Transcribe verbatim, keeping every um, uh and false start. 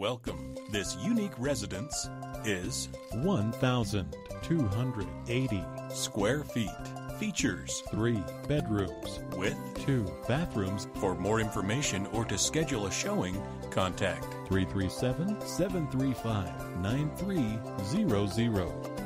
Welcome. This unique residence is one thousand two hundred eighty square feet. Features three bedrooms with two bathrooms. For more information or to schedule a showing, contact three three seven, seven three five, nine three zero zero.